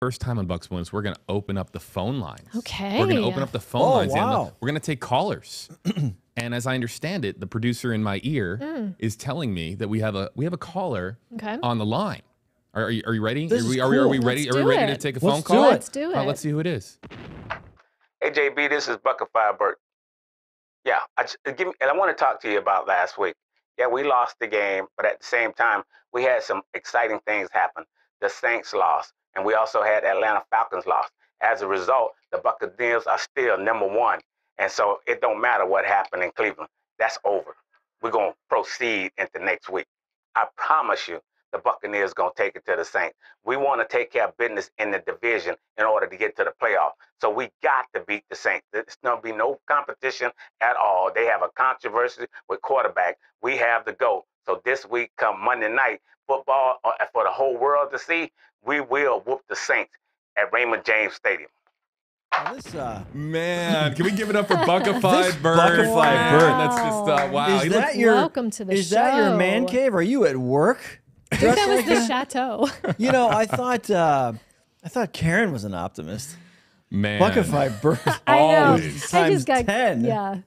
First time on Bucs Balloons, we're going to open up the phone lines. Okay. We're going to open up the phone lines. Wow. We're going to take callers. And as I understand it, the producer in my ear is telling me that we have a caller on the line. Are you ready? Are we ready to take a phone call? Let's do it. Let's see who it is. Hey, JB, this is Bucified Bert. Yeah, and I want to talk to you about last week. Yeah, we lost the game, but at the same time, we had some exciting things happen. The Saints lost, and we also had Atlanta Falcons lost. As a result, the Buccaneers are still #1, and so it don't matter what happened in Cleveland. That's over. We're going to proceed into next week. I promise you, the Buccaneers going to take it to the Saints. We want to take care of business in the division in order to get to the playoff. So we got to beat the Saints. There's going to be no competition at all. They have a controversy with quarterback. We have the GOAT. So this week, come Monday Night Football, for the whole world to see, we will whoop the Saints at Raymond James Stadium. Now this, man, can we give it up for Bucified Bert? Bucified Bert. That's just, wow. Welcome to the show. Is that your man cave? Are you at work? I think that was like the chateau. You know, I thought Karen was an optimist. Man. Bucified Bert. Always. I know. I just got 10. Yeah.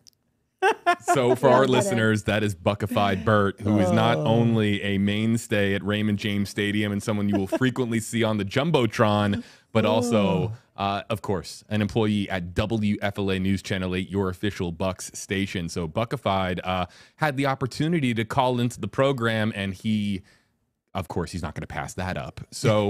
So for our listeners, that is Bucified Bert, who is not only a mainstay at Raymond James Stadium and someone you will frequently see on the Jumbotron, but also, of course, an employee at WFLA News Channel 8, your official Bucs station. So Bucified had the opportunity to call into the program, and he, of course, he's not going to pass that up. So